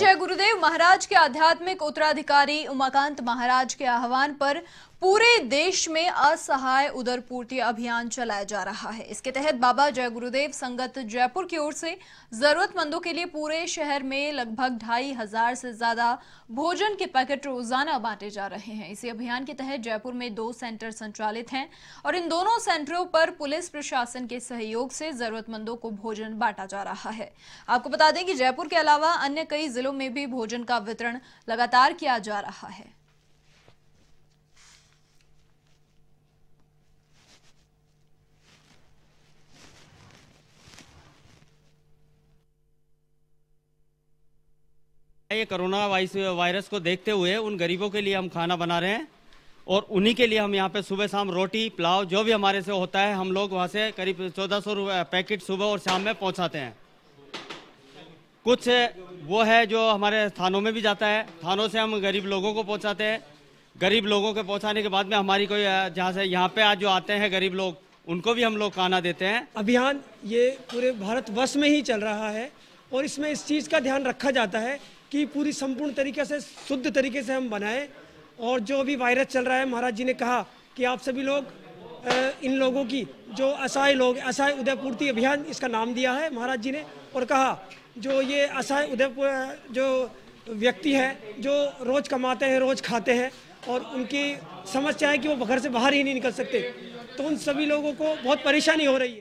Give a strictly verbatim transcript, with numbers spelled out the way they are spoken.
जय गुरुदेव महाराज के आध्यात्मिक उत्तराधिकारी उमाकांत महाराज के आह्वान पर पूरे देश में असहाय उदर पूर्ति अभियान चलाया जा रहा है। इसके तहत बाबा जय गुरुदेव संगत जयपुर की ओर से जरूरतमंदों के लिए पूरे शहर में लगभग ढाई हजार से ज्यादा भोजन के पैकेट रोजाना बांटे जा रहे हैं। इसी अभियान के तहत जयपुर में दो सेंटर संचालित हैं और इन दोनों सेंटरों पर पुलिस प्रशासन के सहयोग से जरूरतमंदों को भोजन बांटा जा रहा है। आपको बता दें कि जयपुर के अलावा अन्य कई जिलों में भी भोजन का वितरण लगातार किया जा रहा है। ये कोरोना वायरस को देखते हुए उन गरीबों के लिए हम खाना बना रहे हैं और उन्हीं के लिए हम यहाँ पे सुबह शाम रोटी पुलाव जो भी हमारे से होता है हम लोग वहाँ से करीब चौदह सौ पैकेट सुबह और शाम में पहुँचाते हैं। कुछ वो है जो हमारे थानों में भी जाता है, थानों से हम गरीब लोगों को पहुँचाते हैं। गरीब लोगों के पहुँचाने के बाद में हमारी कोई जहाँ से यहाँ पे आज जो आते हैं गरीब लोग उनको भी हम लोग खाना देते हैं। अभियान ये पूरे भारतवर्ष में ही चल रहा है और इसमें इस चीज़ का ध्यान रखा जाता है कि पूरी संपूर्ण तरीके से शुद्ध तरीके से हम बनाएं और जो भी वायरस चल रहा है महाराज जी ने कहा कि आप सभी लोग इन लोगों की जो असहाय लोग असहाय उदयपूर्ति अभियान इसका नाम दिया है महाराज जी ने और कहा जो ये असहाय उदय जो व्यक्ति हैं जो रोज़ कमाते हैं रोज़ खाते हैं और उनकी समस्या है कि वो घर से बाहर ही नहीं निकल सकते तो उन सभी लोगों को बहुत परेशानी हो रही है।